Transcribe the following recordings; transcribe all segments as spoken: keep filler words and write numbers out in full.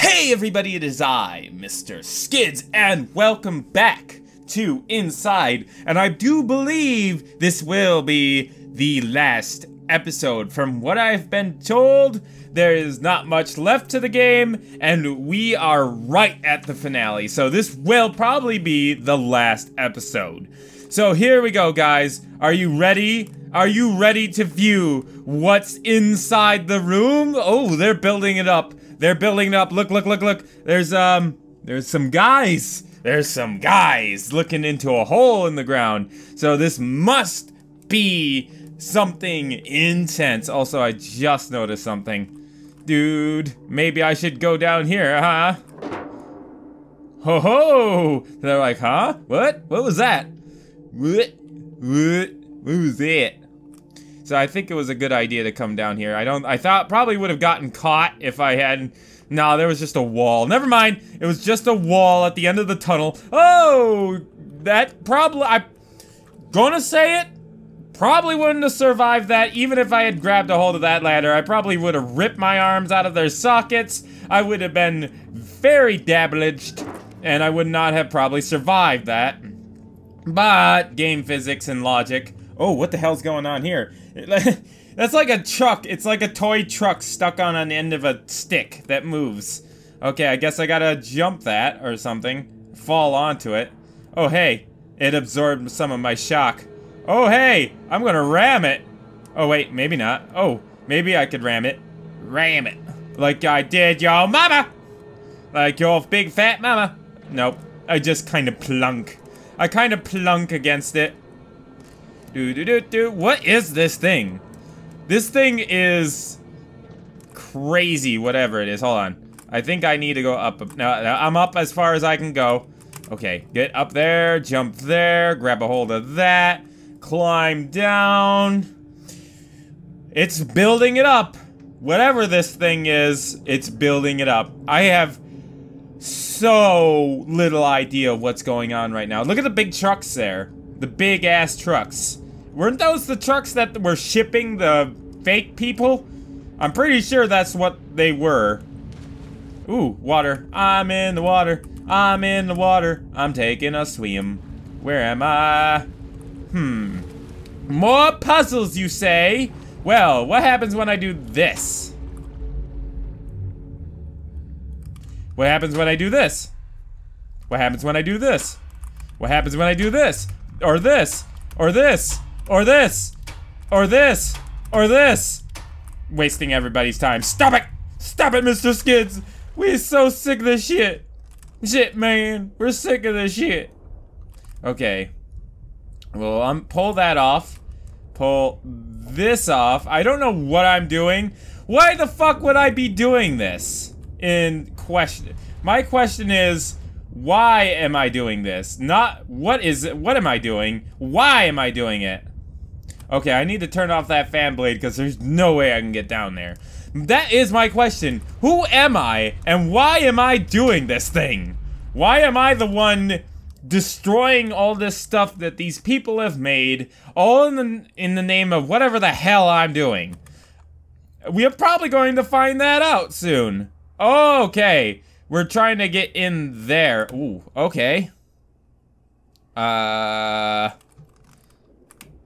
Hey everybody, it is I, Mister Skids, and welcome back to Inside, and I do believe this will be the last episode. From what I've been told, there is not much left to the game, and we are right at the finale, so this will probably be the last episode. So here we go, guys. Are you ready? Are you ready to view what's inside the room? Oh, they're building it up. They're building it up. Look, look, look, look. There's, um, there's some guys. There's some guys looking into a hole in the ground. So this must be something intense. Also, I just noticed something. Dude, maybe I should go down here, huh? Ho ho! They're like, huh? What? What was that? What? What? What was it? So I think it was a good idea to come down here. I don't- I thought- probably would have gotten caught if I hadn't- Nah, there was just a wall. Never mind! It was just a wall at the end of the tunnel. Oh! That probably- I- Gonna say it? Probably wouldn't have survived that even if I had grabbed a hold of that ladder. I probably would have ripped my arms out of their sockets. I would have been very damaged, and I would not have probably survived that. But game physics and logic. Oh, what the hell's going on here? That's like a truck. It's like a toy truck stuck on an end of a stick that moves. Okay, I guess I gotta jump that or something. Fall onto it. Oh, hey. It absorbed some of my shock. Oh, hey. I'm gonna ram it. Oh, wait. Maybe not. Oh, maybe I could ram it. Ram it. Like I did your mama. Like your big fat mama. Nope. I just kind of plunk. I kind of plunk against it. Do do do do. What is this thing? This thing is crazy, whatever it is. Hold on. I think I need to go up. No, I'm up as far as I can go. Okay, get up there, jump there, grab a hold of that, climb down. It's building it up. Whatever this thing is, it's building it up. I have so little idea of what's going on right now. Look at the big trucks there. The big-ass trucks. Weren't those the trucks that were shipping the fake people? I'm pretty sure that's what they were. Ooh, water. I'm in the water. I'm in the water. I'm taking a swim. Where am I? Hmm. More puzzles, you say? Well, what happens when I do this? What happens when I do this? What happens when I do this? What happens when I do this? Or this, or this, or this, or this, or this. Wasting everybody's time. Stop it! Stop it, Mister Skids! We're so sick of this shit. Shit, man. We're sick of this shit. Okay. Well, I'm pull that off. Pull this off. I don't know what I'm doing. Why the fuck would I be doing this? In question. My question is... Why am I doing this? Not what is it? What am I doing? Why am I doing it? Okay, I need to turn off that fan blade because there's no way I can get down there. That is my question. Who am I and why am I doing this thing? Why am I the one destroying all this stuff that these people have made, all in the in the name of whatever the hell I'm doing? We are probably going to find that out soon. Okay. We're trying to get in there. Ooh, okay. Uh,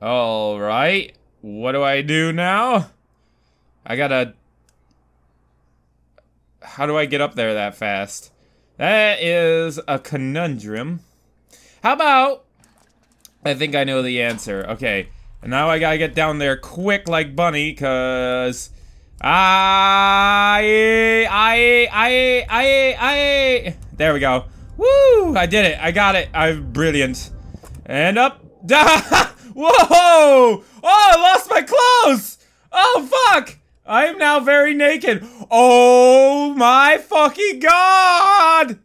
all right. What do I do now? I gotta... How do I get up there that fast? That is a conundrum. How about... I think I know the answer. Okay. And now I gotta get down there quick like Bunny, because... I, I, I, I, I, there we go. Woo! I did it. I got it. I'm brilliant. And up. Whoa! Oh, I lost my clothes! Oh, fuck! I am now very naked. Oh, my fucking God!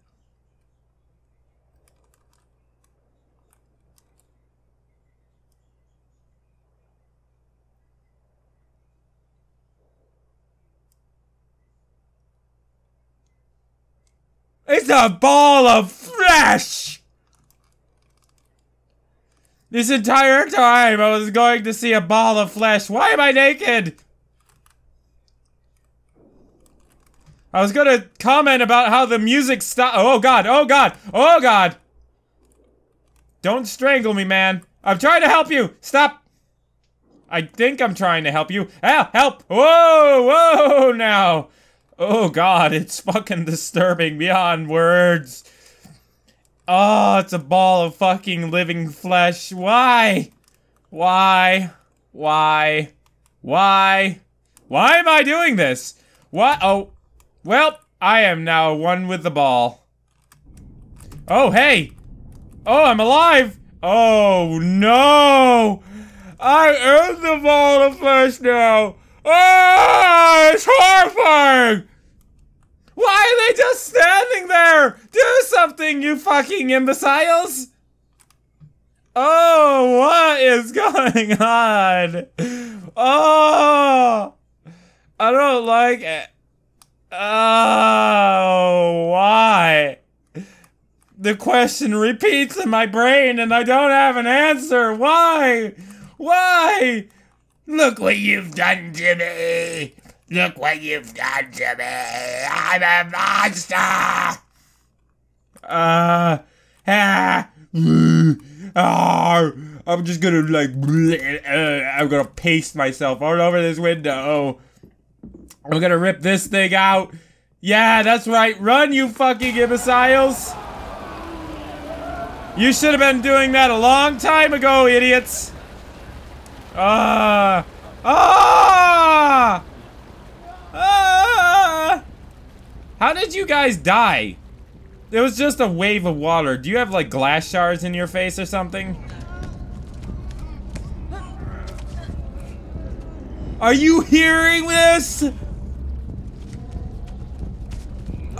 It's a ball of flesh! This entire time I was going to see a ball of flesh. Why am I naked? I was gonna comment about how the music stop- Oh god, oh god, oh god! Don't strangle me, man. I'm trying to help you! Stop! I think I'm trying to help you. Ah, help! Whoa, whoa now! Oh god, it's fucking disturbing beyond words. Oh, it's a ball of fucking living flesh. Why? Why? Why? Why? Why am I doing this? What? Oh. Well, I am now one with the ball. Oh, hey! Oh, I'm alive! Oh, no! I am the ball of flesh now! Oh, it's horrifying! Why are they just standing there? Do something, you fucking imbeciles! Oh, what is going on? Oh! I don't like it. Oh, why? The question repeats in my brain and I don't have an answer. Why? Why? Look what you've done to me. Look what you've done to me. I'm a monster. Uh, ah, ah, I'm just gonna like, I'm gonna paste myself all over this window. I'm gonna rip this thing out. Yeah, that's right. Run, you fucking imbeciles. You should have been doing that a long time ago, idiots. Ah. Ah. Ah. How did you guys die? It was just a wave of water. Do you have, like, glass shards in your face or something? Are you hearing this?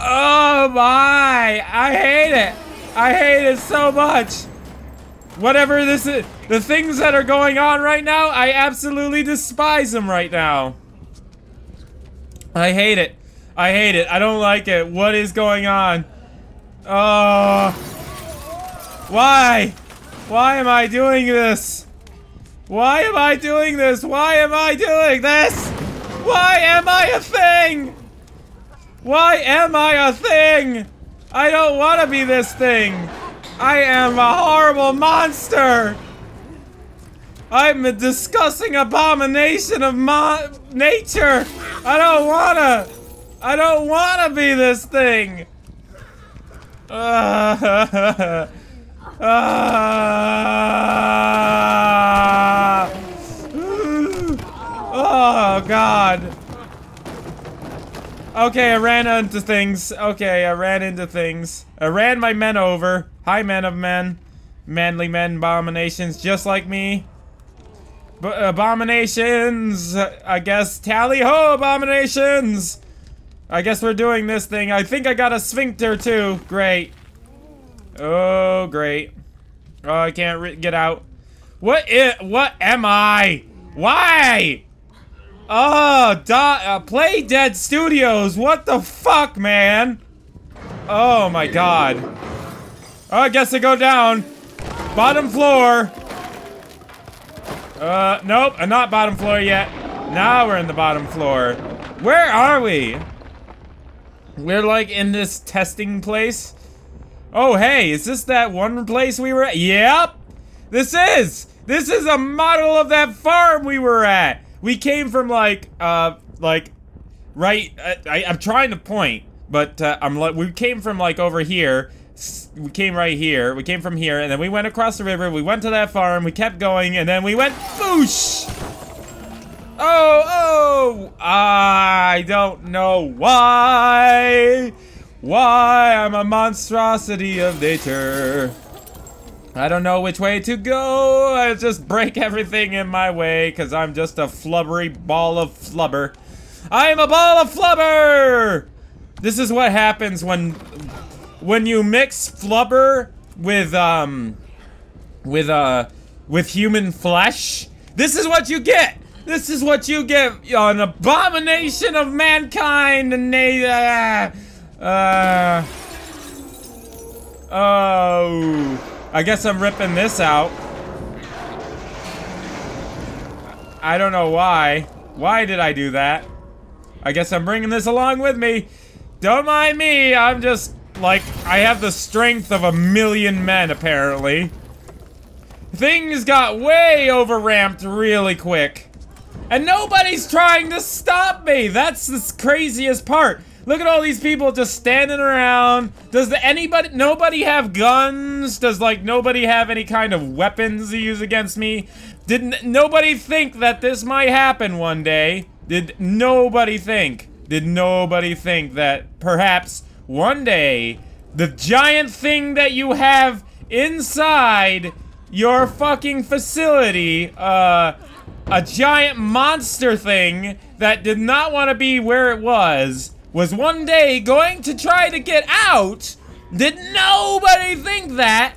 Oh my! I hate it! I hate it so much! Whatever this is, the things that are going on right now, I absolutely despise them right now. I hate it. I hate it. I don't like it. What is going on? Oh! Why? Why am I doing this? Why am I doing this? Why am I doing this? Why am I a thing? Why am I a thing? I don't want to be this thing. I am a horrible monster. I'm a disgusting abomination of mo- nature. I don't wanna. I don't wanna be this thing. Uh, uh, oh God. Okay, I ran into things. Okay, I ran into things. I ran my men over. Hi, men of men. Manly men, abominations, just like me. B abominations! I guess tally-ho, abominations! I guess we're doing this thing. I think I got a sphincter, too. Great. Oh, great. Oh, I can't get out. What is- what am I? Why? Oh, da uh, Play Dead Studios. What the fuck, man? Oh my god. Oh, I guess I go down. Bottom floor. Uh, nope, I'm not bottom floor yet. Now we're in the bottom floor. Where are we? We're like in this testing place. Oh, hey, is this that one place we were at? Yep. This is. This is a model of that farm we were at. We came from like, uh, like, right, uh, I, I'm trying to point, but, uh, I'm like, we came from like over here, S we came right here, we came from here, and then we went across the river, we went to that farm, we kept going, and then we went boosh! Oh, oh, I don't know why, why I'm a monstrosity of nature. I don't know which way to go. I just break everything in my way because I'm just a flubbery ball of flubber. I am a ball of flubber! This is what happens when when you mix flubber with um with uh with human flesh. This is what you get! This is what you get, an abomination of mankind and uh, uh Oh, I guess I'm ripping this out. I don't know why. Why did I do that? I guess I'm bringing this along with me. Don't mind me, I'm just, like, I have the strength of a million men, apparently. Things got way over-ramped really quick. And nobody's trying to stop me! That's the craziest part! Look at all these people just standing around. Does the, anybody, nobody have guns? Does, like, nobody have any kind of weapons to use against me? Did nobody think that this might happen one day? Did nobody think? Did nobody think that perhaps one day the giant thing that you have inside your fucking facility, uh, a giant monster thing that did not want to be where it was, was one day going to try to get out? Did nobody think that?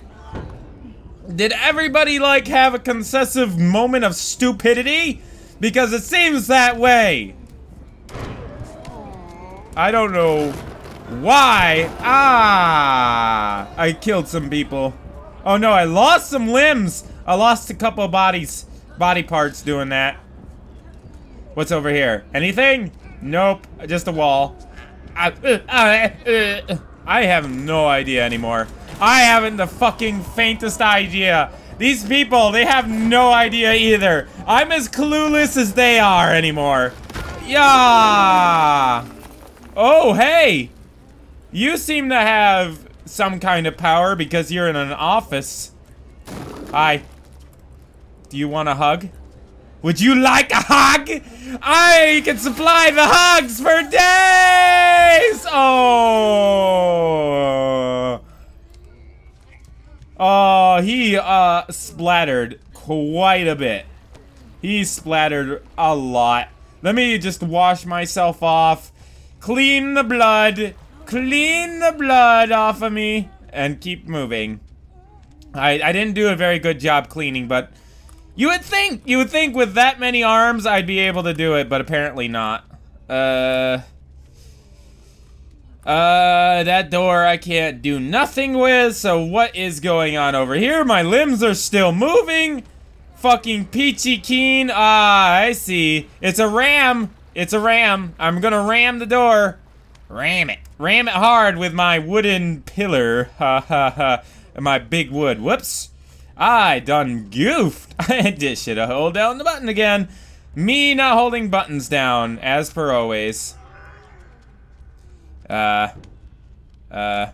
Did everybody, like, have a concessive moment of stupidity? Because it seems that way. I don't know why. Ah, I killed some people. Oh no, I lost some limbs. I lost a couple bodies, body parts doing that. What's over here? Anything? Nope, just a wall. I, uh, uh, uh, I have no idea anymore. I haven't the fucking faintest idea. These people, they have no idea either. I'm as clueless as they are anymore. Yeah. Oh, hey. You seem to have some kind of power because you're in an office. Hi. Do you want a hug? Would you like a hug? I can supply the hugs for days! Oh! Oh, he, uh, splattered quite a bit. He splattered a lot. Let me just wash myself off, clean the blood, clean the blood off of me, and keep moving. I, I didn't do a very good job cleaning, but... You would think, you would think with that many arms I'd be able to do it, but apparently not. Uh, uh, that door I can't do nothing with, so what is going on over here? My limbs are still moving. Fucking peachy keen. Ah, I see. It's a ram. It's a ram. I'm gonna ram the door. Ram it. Ram it hard with my wooden pillar. Ha ha ha. My big wood. Whoops. I done goofed. I just should have held down the button again. Me not holding buttons down, as per always. Uh. Uh.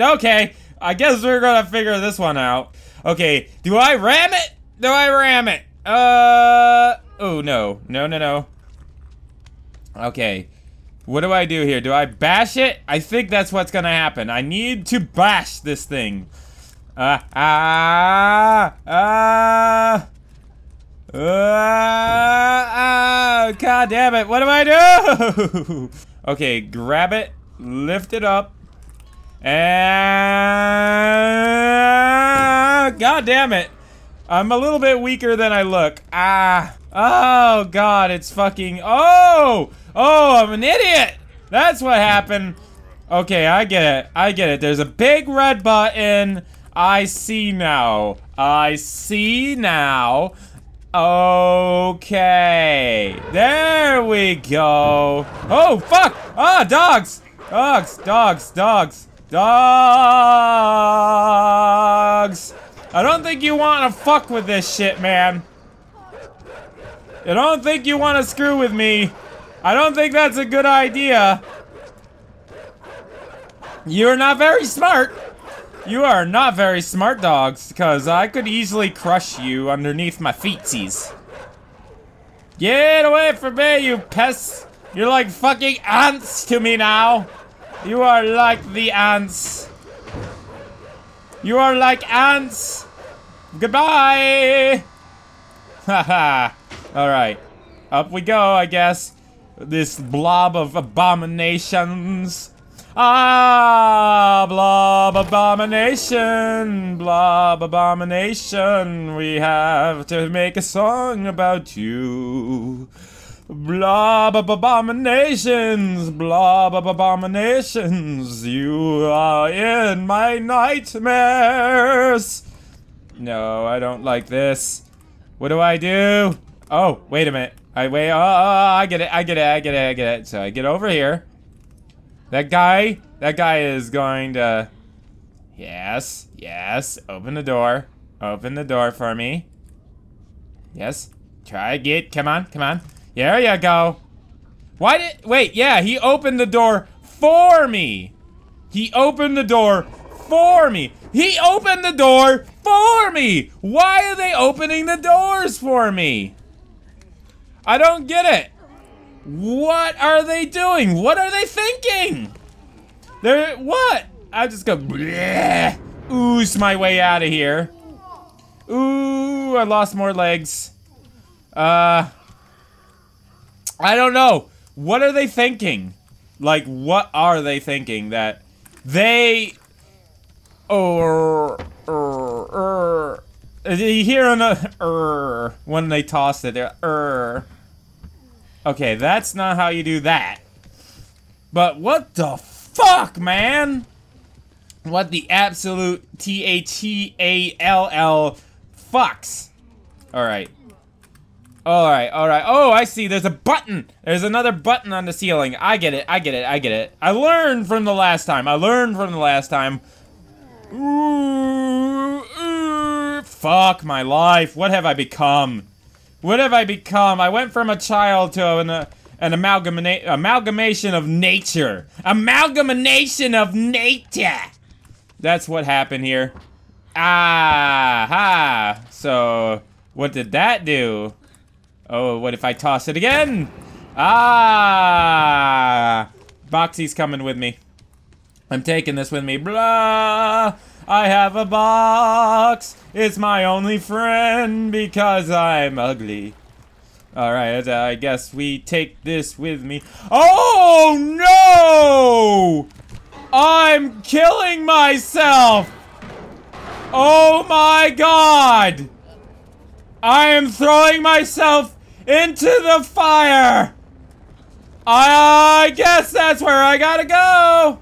Okay. I guess we're gonna figure this one out. Okay. Do I ram it? Do I ram it? Uh. Oh, no. No, no, no. Okay. What do I do here? Do I bash it? I think that's what's gonna happen. I need to bash this thing. Ah, ah, ah, ah, God damn it. What do I do? Okay, grab it, lift it up, and God damn it. I'm a little bit weaker than I look. Ah, oh God, it's fucking, oh! Oh, I'm an idiot! That's what happened. Okay, I get it. I get it. There's a big red button. I see now. I see now. Okay. There we go. Oh, fuck! Ah, dogs! Dogs, dogs, dogs, dogs! I don't think you want to fuck with this shit, man. I don't think you want to screw with me. I don't think that's a good idea. You're not very smart. You are not very smart, dogs, because I could easily crush you underneath my feetsies. Get away from me, you pests. You're like fucking ants to me now. You are like the ants. You are like ants. Goodbye. Haha. All right. Up we go, I guess. This blob of abominations. Ah, blob abomination, blob abomination. We have to make a song about you. Blob of abominations, blob of abominations. You are in my nightmares. No, I don't like this. What do I do? Oh, wait a minute. I wait. Oh, oh, oh, I get it. I get it. I get it. I get it. So I get over here. That guy. That guy is going to. Yes. Yes. Open the door. Open the door for me. Yes. Try get. Come on. Come on. There you go. Why did? Wait. Yeah. He opened the door for me. He opened the door for me. He opened the door for me. Why are they opening the doors for me? I don't get it. What are they doing? What are they thinking? They're what? I just go bleh, ooze my way out of here. Ooh, I lost more legs. Uh, I don't know. What are they thinking? Like, what are they thinking that they? Or, or, or. You hear another er when they toss it. They're er. Okay, that's not how you do that. But what the fuck, man? What the absolute T H E A L L fucks. Alright. Alright, alright. Oh, I see. There's a button. There's another button on the ceiling. I get it. I get it. I get it. I learned from the last time. I learned from the last time. Ooh, ooh, fuck my life. What have I become? What have I become? I went from a child to an, uh, an amalgamate, amalgamation of nature. Amalgamation of nature. That's what happened here. Ah, ha. So, what did that do? Oh, what if I toss it again? Ah. Boxy's coming with me. I'm taking this with me. Blah! I have a box. It's my only friend because I'm ugly. Alright, I guess we take this with me. Oh no! I'm killing myself! Oh my god! I am throwing myself into the fire! I guess that's where I gotta go!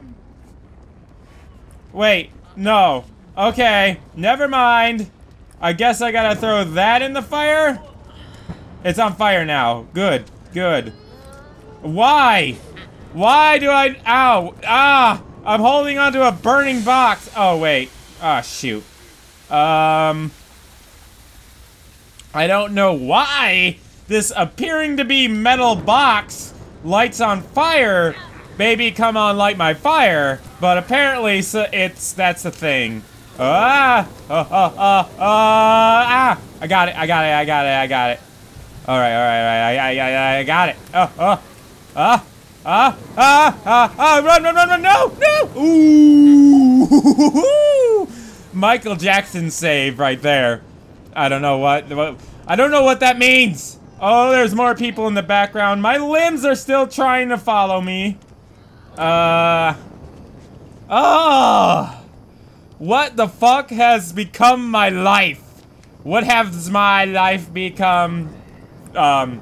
Wait, no. Okay, never mind. I guess I gotta throw that in the fire? It's on fire now. Good, good. Why? Why do I... Ow. Ah! I'm holding onto a burning box. Oh, wait. Ah, shoot. Um... I don't know why this appearing to be metal box lights on fire. Baby, come on, light my fire. But apparently, so it's that's the thing. Ah, uh, uh, uh, uh, ah! I got it! I got it! I got it! I got it! All right, all right, all right. I, I, I, I got it! Oh, oh, ah, ah, ah, ah, ah! Run, run, run, run! No, no! Ooh! Michael Jackson save right there. I don't know what, what. I don't know what that means. Oh, there's more people in the background. My limbs are still trying to follow me. Uh. Oh! What the fuck has become my life? What has my life become? Um,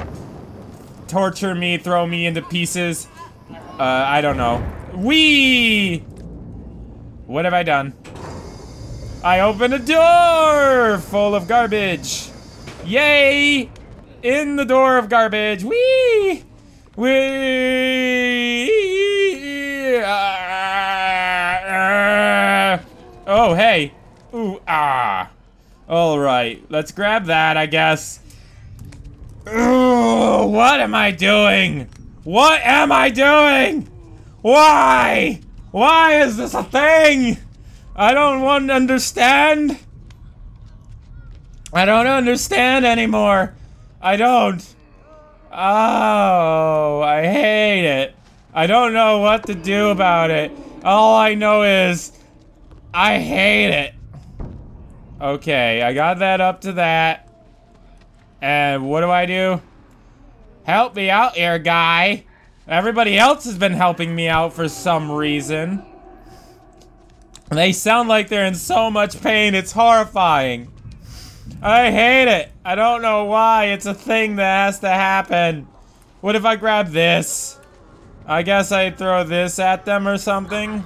torture me, throw me into pieces. Uh, I don't know. Wee! What have I done? I opened a door full of garbage. Yay! In the door of garbage. Wee! Wee! Ah! Oh, hey. Ooh, ah. All right, let's grab that, I guess. Ooh, what am I doing? What am I doing? Why? Why is this a thing? I don't want to understand. I don't understand anymore. I don't. Oh, I hate it. I don't know what to do about it. All I know is... I hate it. Okay, I got that up to that. And what do I do? Help me out here, guy. Everybody else has been helping me out for some reason. They sound like they're in so much pain, it's horrifying. I hate it. I don't know why. It's a thing that has to happen. What if I grab this? I guess I throw this at them or something.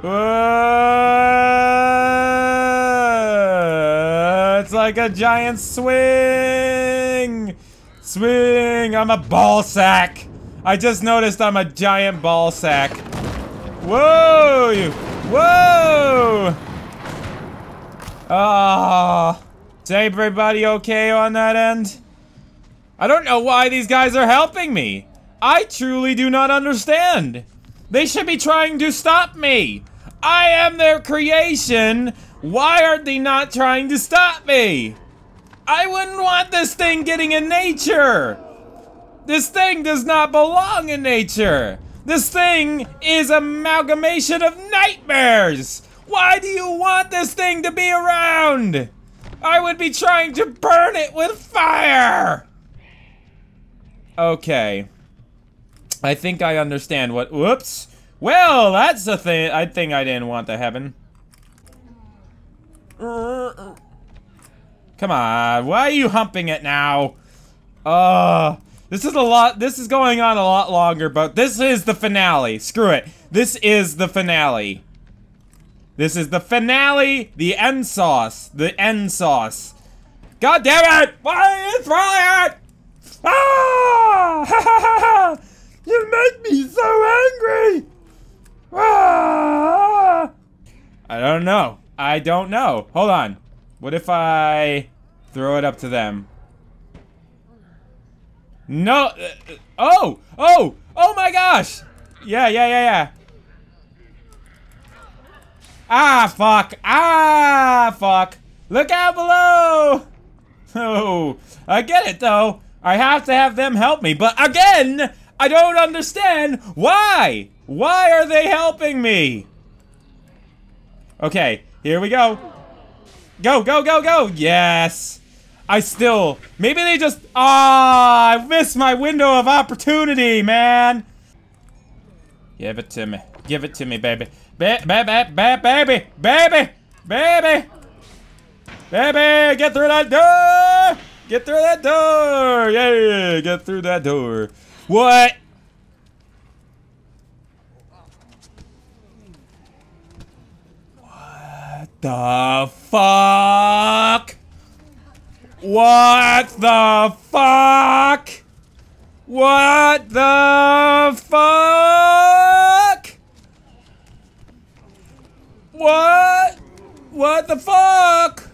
Whoa, it's like a giant swing. Swing! Swing! I'm a ball sack! I just noticed I'm a giant ball sack. Whoa! You! Whoa! Ah! Is everybody okay on that end? I don't know why these guys are helping me. I truly do not understand. They should be trying to stop me. I am their creation. Why are they not trying to stop me? I wouldn't want this thing getting in nature. This thing does not belong in nature. This thing is an amalgamation of nightmares. Why do you want this thing to be around? I would be trying to burn it with fire. Okay. I think I understand what- whoops! Well, that's the thing- I think I didn't want to happen. Come on, why are you humping it now? Uh, this is a lot- this is going on a lot longer, but this is the finale. Screw it. This is the finale. This is the finale, the end sauce. The end sauce. God damn it! Why is it? Ah! Ha ha ha! You make me so angry! Ah! I don't know. I don't know. Hold on. What if I throw it up to them? No. Oh! Oh! Oh my gosh! Yeah, yeah, yeah, yeah. Ah, fuck. Ah, fuck. Look out below! Oh. I get it, though. I have to have them help me, but again, I don't understand why. Why are they helping me? Okay, here we go. Go, go, go, go. Yes. I still, maybe they just, ah, oh, I missed my window of opportunity, man. Give it to me. Give it to me, baby. Ba ba ba ba baby, baby, baby. Baby, get through that door. Get through that door! Yeah, get through that door. What? What the fuck? What the fuck? What the fuck? What? What the fuck?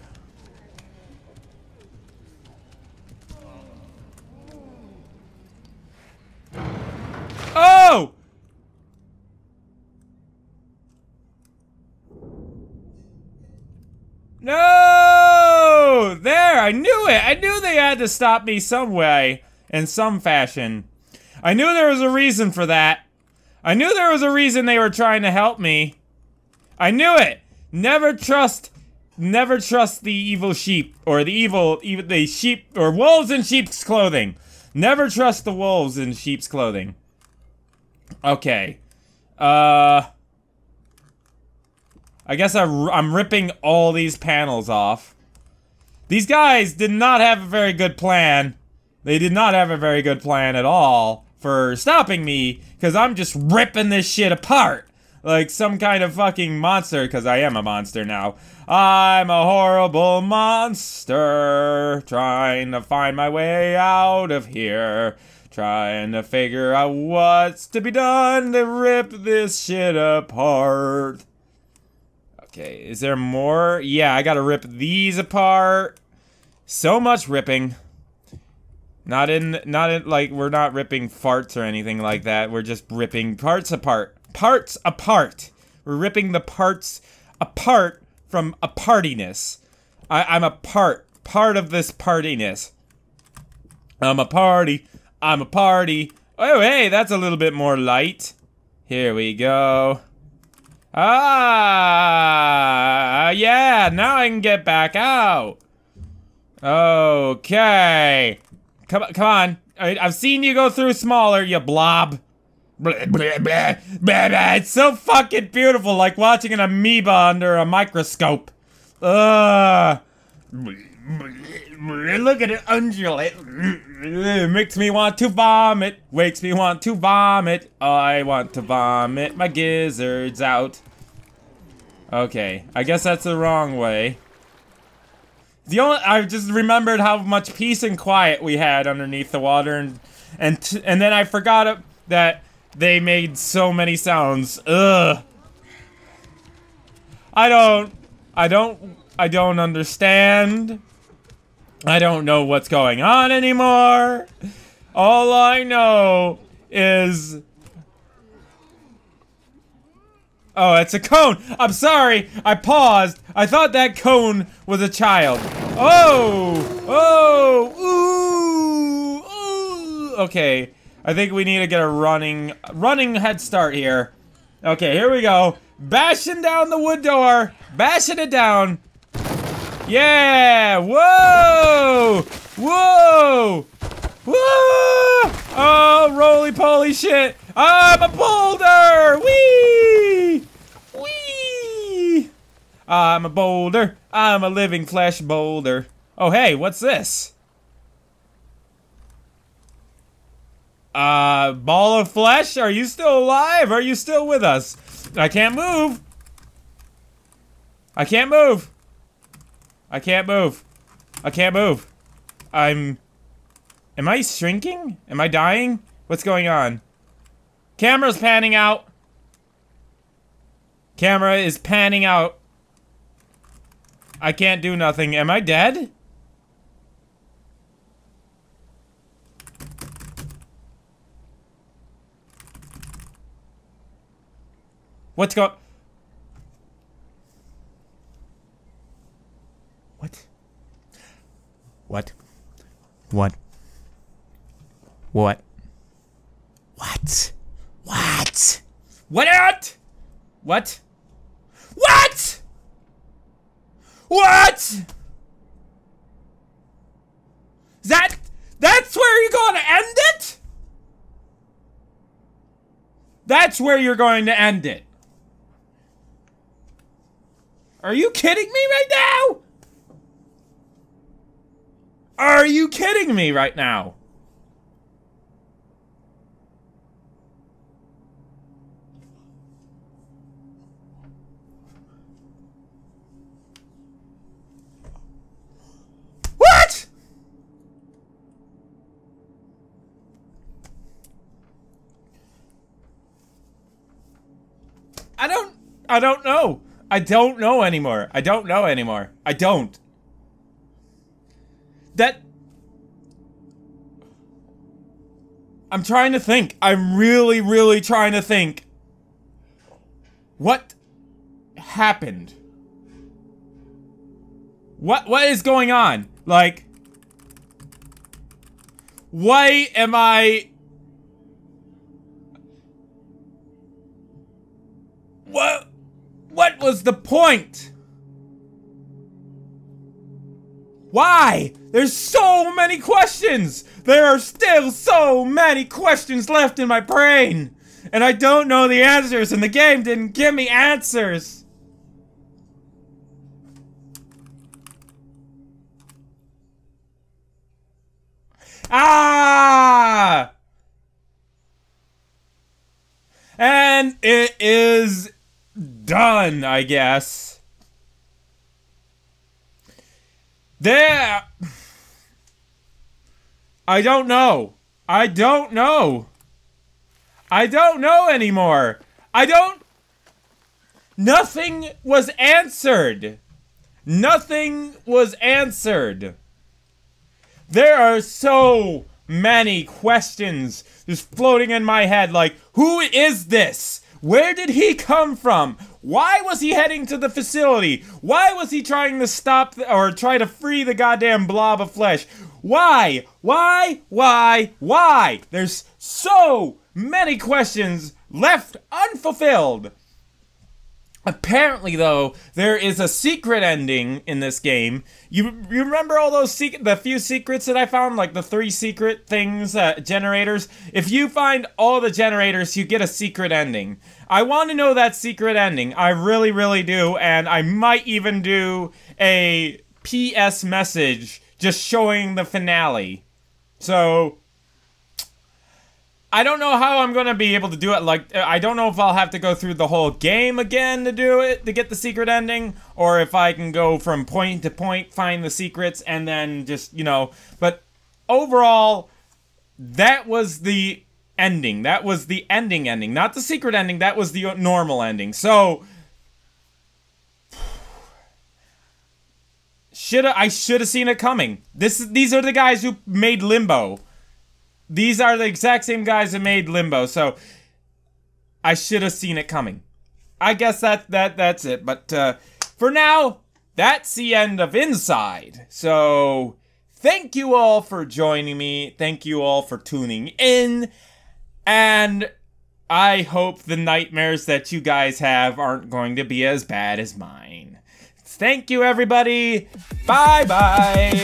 Oh! No! There, I knew it! I knew they had to stop me some way, in some fashion. I knew there was a reason for that. I knew there was a reason they were trying to help me. I knew it! Never trust, never trust the evil sheep, or the evil, even the sheep, or wolves in sheep's clothing. Never trust the wolves in sheep's clothing. Okay, uh, I guess I r I'm ripping all these panels off. These guys did not have a very good plan. They did not have a very good plan at all for stopping me, because I'm just ripping this shit apart. Like some kind of fucking monster, because I am a monster now. I'm a horrible monster, trying to find my way out of here. Trying to figure out what's to be done to rip this shit apart. Okay, is there more? Yeah, I gotta rip these apart. So much ripping. Not in, not in, like, we're not ripping farts or anything like that. We're just ripping parts apart. Parts apart. We're ripping the parts apart from a partiness. I, I'm a part. Part of this partiness. I'm a party. I'm a party. Oh, hey, that's a little bit more light. Here we go. Ah, yeah, now I can get back out. Okay. Come, come on. I, I've seen you go through smaller, you blob. Blah, blah, blah, blah, blah. It's so fucking beautiful, like watching an amoeba under a microscope. Ugh. Look at it undulate. It makes me want to vomit. Wakes me want to vomit. I want to vomit my gizzards out. Okay, I guess that's the wrong way. The only I just remembered how much peace and quiet we had underneath the water, and and t and then I forgot that they made so many sounds. Ugh. I don't. I don't. I don't understand. I don't know what's going on anymore. All I know is. Oh, it's a cone! I'm sorry! I paused! I thought that cone was a child. Oh! Oh! Ooh! Ooh! Okay. I think we need to get a running, running head start here. Okay, here we go. Bashing down the wood door! Bashing it down! Yeah! Whoa! Whoa! Whoa! Oh, roly-poly shit! I'm a boulder! Whee! Whee! I'm a boulder. I'm a living flesh boulder. Oh, hey, what's this? Uh, ball of flesh? Are you still alive? Are you still with us? I can't move. I can't move. I can't move. I can't move. I'm... Am I shrinking? Am I dying? What's going on? Camera's panning out. Camera is panning out. I can't do nothing. Am I dead? What's go- What? What? What? What? What? What? What? What? What? What? That? That's where you're going to end it? That's where you're going to end it. Are you kidding me right now? Are you kidding me right now? I don't- I don't know. I don't know anymore. I don't know anymore. I don't. That- I'm trying to think. I'm really, really trying to think. What happened? What- what is going on? Like... Why am I- What, what was the point? Why? There's so many questions! There are still so many questions left in my brain! And I don't know the answers, and the game didn't give me answers! Ah! And it is... done, I guess. There... I don't know. I don't know. I don't know anymore. I don't... Nothing was answered. Nothing was answered. There are so many questions just floating in my head like, who is this? Where did he come from? Why was he heading to the facility? Why was he trying to stop the, or try to free the goddamn blob of flesh? Why? Why? Why? Why? There's so many questions left unfulfilled. Apparently, though, there is a secret ending in this game. You, you remember all those secret, the few secrets that I found, like the three secret things, uh, generators? If you find all the generators, you get a secret ending. I want to know that secret ending. I really, really do, and I might even do a P S message just showing the finale. So, I don't know how I'm gonna be able to do it. Like, I don't know if I'll have to go through the whole game again to do it, to get the secret ending, or if I can go from point to point, find the secrets, and then just, you know. But overall, that was the ending. That was the ending ending. Not the secret ending, that was the normal ending. So, should I should have seen it coming. This These are the guys who made Limbo. These are the exact same guys that made Limbo, so I should have seen it coming. I guess that that that's it. But uh, for now, that's the end of Inside. So thank you all for joining me. Thank you all for tuning in. And I hope the nightmares that you guys have aren't going to be as bad as mine. Thank you, everybody. Bye-bye.